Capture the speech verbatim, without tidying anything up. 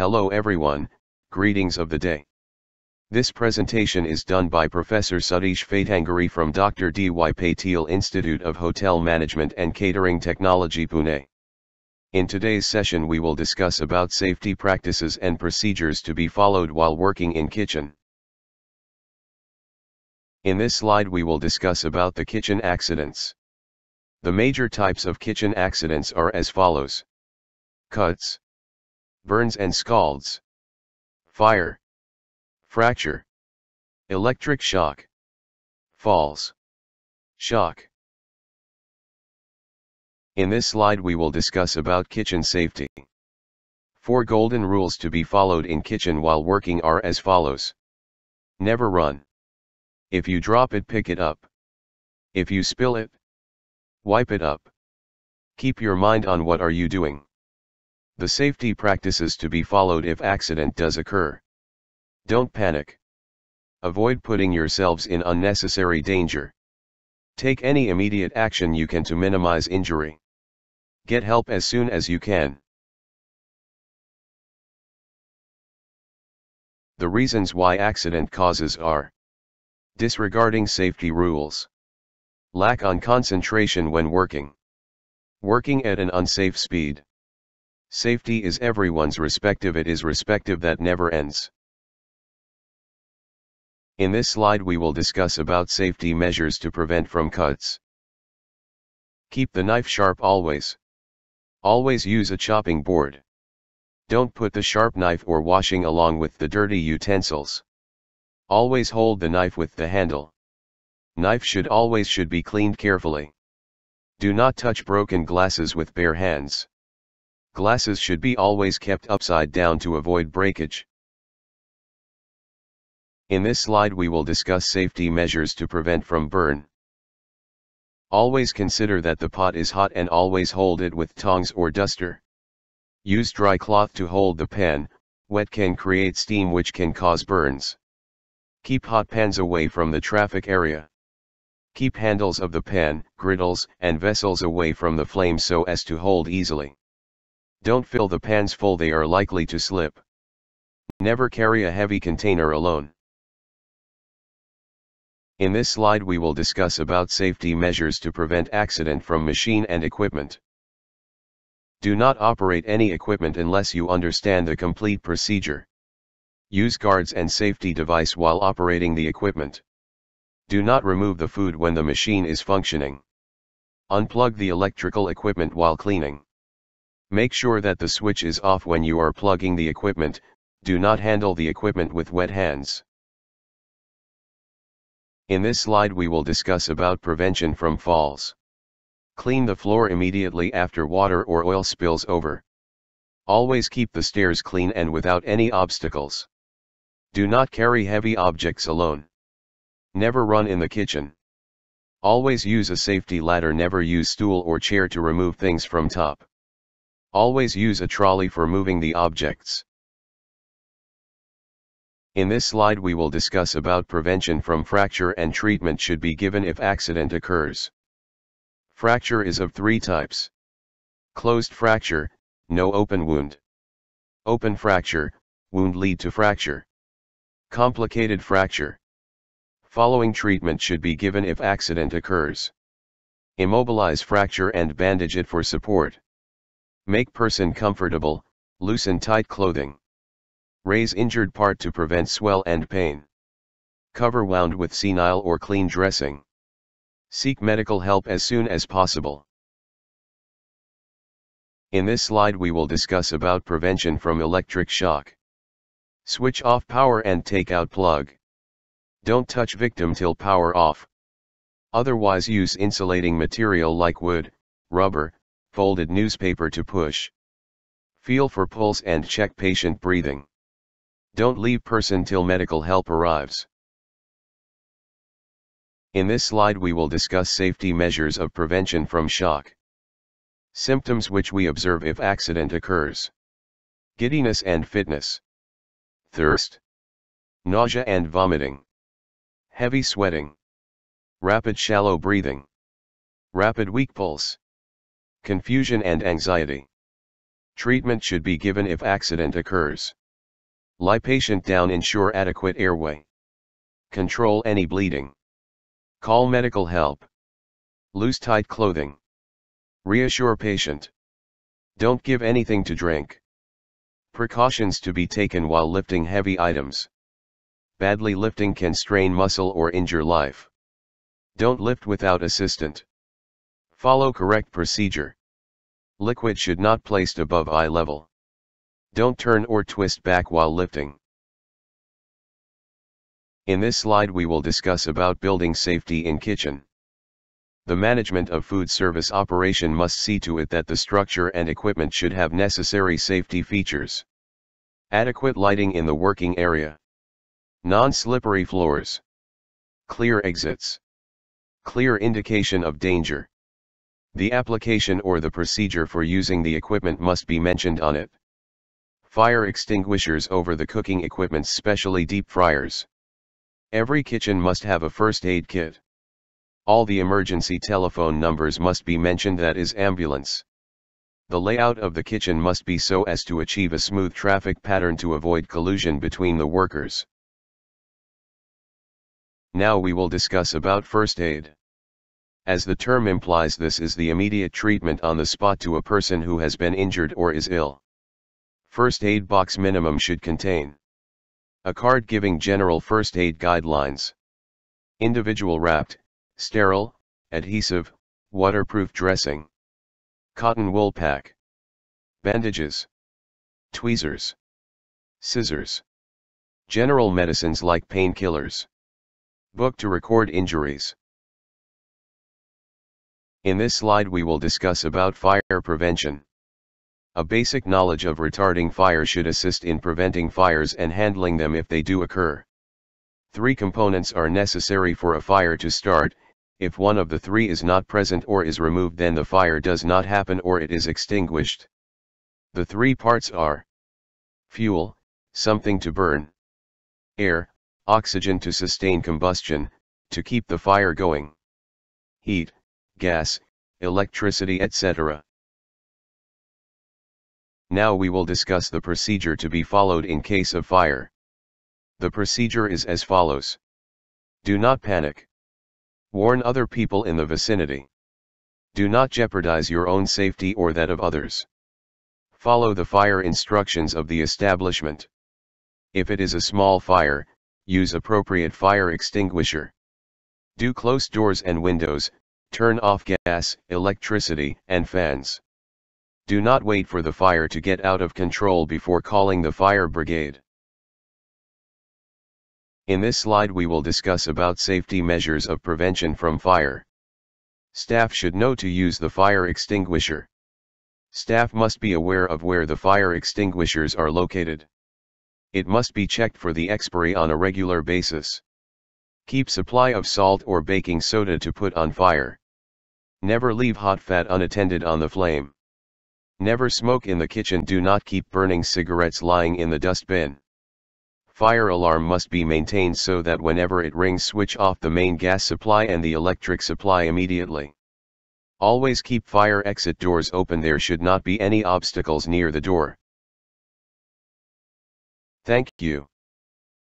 Hello everyone, greetings of the day. This presentation is done by Professor Sudesh Fatangari from Doctor D Y Patil Institute of Hotel Management and Catering Technology Pune. In today's session we will discuss about safety practices and procedures to be followed while working in kitchen. In this slide we will discuss about the kitchen accidents. The major types of kitchen accidents are as follows. Cuts, burns and scalds, fire, fracture, electric shock, falls, shock. In this slide we will discuss about kitchen safety. Four golden rules to be followed in kitchen while working are as follows. Never run. If you drop it, pick it up. If you spill it, wipe it up. Keep your mind on what are you doing. The safety practices to be followed if accident does occur. Don't panic. Avoid putting yourselves in unnecessary danger. Take any immediate action you can to minimize injury. Get help as soon as you can. The reasons why accident causes are disregarding safety rules, lack on concentration when working, working at an unsafe speed. Safety is everyone's respective, it is respective that never ends. In this slide we will discuss about safety measures to prevent from cuts. Keep the knife sharp always. Always use a chopping board. Don't put the sharp knife or washing along with the dirty utensils. Always hold the knife with the handle. Knife should always should be cleaned carefully. Do not touch broken glasses with bare hands. Glasses should be always kept upside down to avoid breakage. In this slide we will discuss safety measures to prevent from burn. Always consider that the pot is hot and always hold it with tongs or duster. Use dry cloth to hold the pan, wet can create steam which can cause burns. Keep hot pans away from the traffic area. Keep handles of the pan, griddles and vessels away from the flame so as to hold easily. Don't fill the pans full, they are likely to slip. Never carry a heavy container alone. In this slide we will discuss about safety measures to prevent accident from machine and equipment. Do not operate any equipment unless you understand the complete procedure. Use guards and safety device while operating the equipment. Do not remove the food when the machine is functioning. Unplug the electrical equipment while cleaning. Make sure that the switch is off when you are plugging the equipment. Do not handle the equipment with wet hands. In this slide we will discuss about prevention from falls. Clean the floor immediately after water or oil spills over. Always keep the stairs clean and without any obstacles. Do not carry heavy objects alone. Never run in the kitchen. Always use a safety ladder, never use stool or chair to remove things from top. Always use a trolley for moving the objects. In this slide we will discuss about prevention from fracture and treatment should be given if accident occurs. Fracture is of three types. Closed fracture, no open wound. Open fracture, wound lead to fracture. Complicated fracture. Following treatment should be given if accident occurs. Immobilize fracture and bandage it for support. Make person comfortable, loosen tight clothing. Raise injured part to prevent swell and pain. Cover wound with senile or clean dressing. Seek medical help as soon as possible. In this slide we will discuss about prevention from electric shock. Switch off power and take out plug. Don't touch victim till power off. Otherwise use insulating material like wood, rubber, folded newspaper to push. Feel for pulse and check patient breathing. Don't leave person till medical help arrives. In this slide we will discuss safety measures of prevention from shock. Symptoms which we observe if accident occurs. Giddiness and fitness. Thirst. Nausea and vomiting. Heavy sweating. Rapid shallow breathing. Rapid weak pulse. Confusion and anxiety. Treatment should be given if accident occurs. Lie patient down, ensure adequate airway. Control any bleeding. Call medical help. Loose tight clothing. Reassure patient. Don't give anything to drink. Precautions to be taken while lifting heavy items. Badly lifting can strain muscle or injure life. Don't lift without assistant. Follow correct procedure. Liquid should not placed above eye level. Don't turn or twist back while lifting. In this slide we will discuss about building safety in kitchen. The management of food service operation must see to it that the structure and equipment should have necessary safety features. Adequate lighting in the working area. Non-slippery floors. Clear exits. Clear indication of danger. The application or the procedure for using the equipment must be mentioned on it. Fire extinguishers over the cooking equipment, specially deep fryers. Every kitchen must have a first aid kit. All the emergency telephone numbers must be mentioned, that is ambulance. The layout of the kitchen must be so as to achieve a smooth traffic pattern to avoid collusion between the workers. Now we will discuss about first aid. As the term implies, this is the immediate treatment on the spot to a person who has been injured or is ill. First aid box minimum should contain a card giving general first aid guidelines. Individual wrapped, sterile, adhesive, waterproof dressing. Cotton wool pack. Bandages. Tweezers. Scissors. General medicines like painkillers. Book to record injuries. In this slide we will discuss about fire prevention. A basic knowledge of retarding fire should assist in preventing fires and handling them if they do occur. Three components are necessary for a fire to start. If one of the three is not present or is removed, then the fire does not happen or it is extinguished. The three parts are fuel, something to burn; air, oxygen to sustain combustion, to keep the fire going; heat, gas, electricity, et cetera. Now we will discuss the procedure to be followed in case of fire. The procedure is as follows. Do not panic. Warn other people in the vicinity. Do not jeopardize your own safety or that of others. Follow the fire instructions of the establishment. If it is a small fire, use appropriate fire extinguisher. Do close doors and windows, turn off gas, electricity, and fans. Do not wait for the fire to get out of control before calling the fire brigade. In this slide we will discuss about safety measures of prevention from fire. Staff should know to use the fire extinguisher. Staff must be aware of where the fire extinguishers are located. It must be checked for the expiry on a regular basis. Keep supply of salt or baking soda to put on fire. Never leave hot fat unattended on the flame. Never smoke in the kitchen. Do not keep burning cigarettes lying in the dustbin. Fire alarm must be maintained so that whenever it rings, switch off the main gas supply and the electric supply immediately. Always keep fire exit doors open. There should not be any obstacles near the door. Thank you.